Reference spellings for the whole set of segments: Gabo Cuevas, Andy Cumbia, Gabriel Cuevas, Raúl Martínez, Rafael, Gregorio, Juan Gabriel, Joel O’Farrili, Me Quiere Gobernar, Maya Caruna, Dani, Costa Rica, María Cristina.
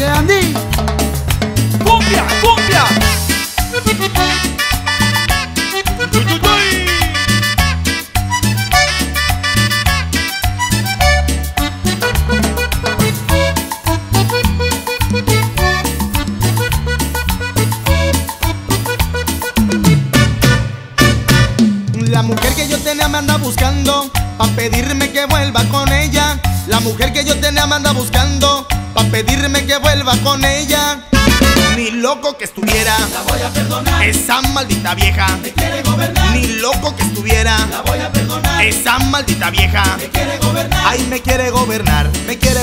Oye, Andy, cumbia, cumbia. La mujer que yo tenía me anda buscando pa' pedirme que vuelva con ella. La mujer que yo tenía me anda buscando pa' pedirme que vuelva con ella. Ni loco que estuviera, la voy a perdonar. Esa maldita vieja me quiere gobernar. Ni loco que estuviera, la voy a perdonar. Esa maldita vieja me quiere gobernar. Ay, me quiere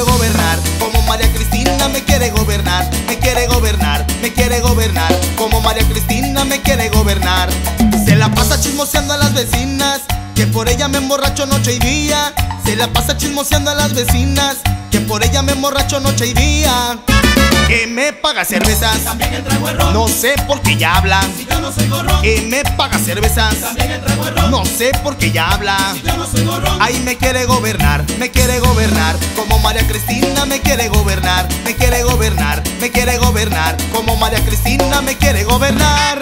gobernar, como María Cristina me quiere gobernar, me quiere gobernar, me quiere gobernar, como María Cristina me quiere gobernar. Se la pasa chismoseando a las vecinas, que por ella me emborracho noche y día. Se la pasa chismoseando a las vecinas, que por ella me emborracho noche y día. Que me paga cervezas, también el trago es ron. No sé por qué ya habla, si yo no soy gorrón. Que me paga cervezas, también el trago es ron. No sé por qué ya habla, si yo no soy gorrón. Ay, me quiere gobernar, como María Cristina me quiere gobernar, me quiere gobernar, me quiere gobernar, como María Cristina me quiere gobernar.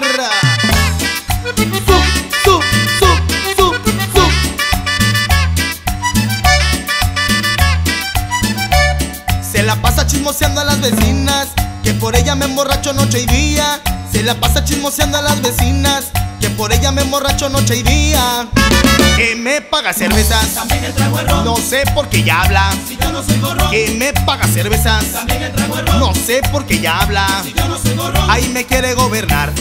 Se la pasa chismoseando a las vecinas, que por ella me emborracho noche y día. Se la pasa chismoseando a las vecinas, que por ella me emborracho noche y día. Que me paga cervezas, también el trago es ron. No sé por qué ya habla, si yo no soy gorrón. Que me paga cervezas, también el trago es ron. No sé por qué ya habla, si yo no soy gorrón. Ay, me quiere gobernar,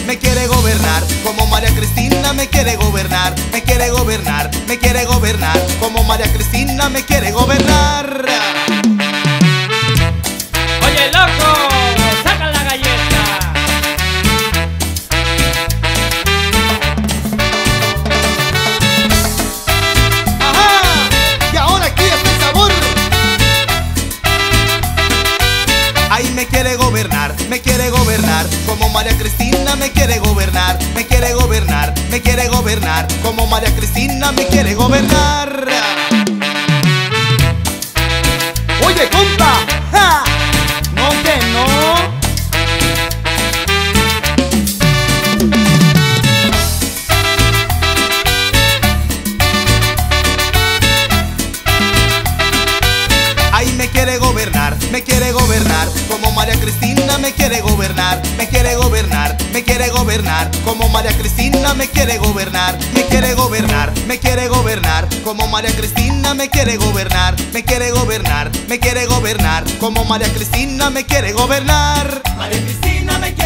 como María Cristina me quiere gobernar, me quiere gobernar, me quiere gobernar, como María Cristina me quiere gobernar. Ay, me quiere gobernar, como María Cristina me quiere gobernar, me quiere gobernar, me quiere gobernar, como María Cristina me quiere gobernar. Oye, compa, ¡ja! No que no. Ay, me quiere gobernar, como María Cristina me quiere gobernar, me quiere gobernar, me quiere gobernar, como María Cristina me quiere gobernar, me quiere gobernar, me quiere gobernar, como María Cristina me quiere gobernar, me quiere gobernar, me quiere gobernar, como María Cristina me quiere gobernar. María Cristina me quiere